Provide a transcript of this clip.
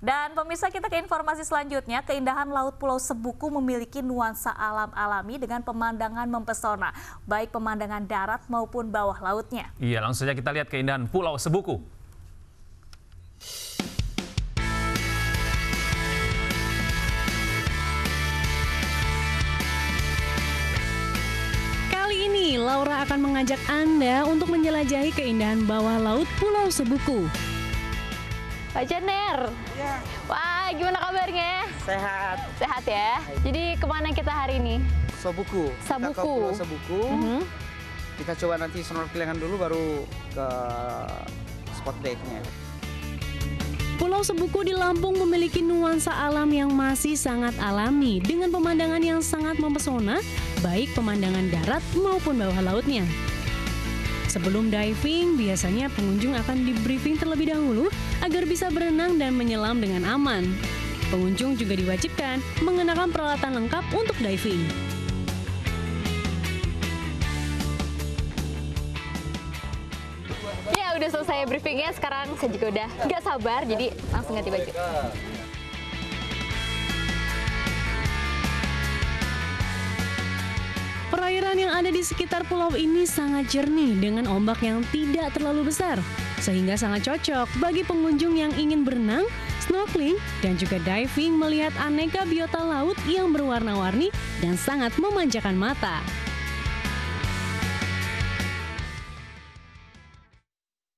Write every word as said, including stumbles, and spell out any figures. Dan pemirsa, kita ke informasi selanjutnya. Keindahan Laut Pulau Sebuku memiliki nuansa alam alami dengan pemandangan mempesona, baik pemandangan darat maupun bawah lautnya. Iya, langsung saja kita lihat keindahan Pulau Sebuku. Kali ini Laura akan mengajak Anda untuk menjelajahi keindahan bawah laut Pulau Sebuku. Pak Jenner, ya. Wah, gimana kabarnya? Sehat. Sehat ya. Jadi kemana kita hari ini? Sebuku. Sebuku. Kita ke Pulau Sebuku. Mm-hmm. Kita coba nanti snorkelingan dulu, baru ke spot dive-nya. Pulau Sebuku di Lampung memiliki nuansa alam yang masih sangat alami dengan pemandangan yang sangat mempesona, baik pemandangan darat maupun bawah lautnya. Sebelum diving, biasanya pengunjung akan di-briefing terlebih dahulu agar bisa berenang dan menyelam dengan aman. Pengunjung juga diwajibkan mengenakan peralatan lengkap untuk diving. Ya, udah selesai briefingnya, sekarang saya juga udah nggak sabar, jadi langsung ganti baju. Perairan yang ada di sekitar pulau ini sangat jernih dengan ombak yang tidak terlalu besar, sehingga sangat cocok bagi pengunjung yang ingin berenang, snorkeling, dan juga diving melihat aneka biota laut yang berwarna-warni dan sangat memanjakan mata.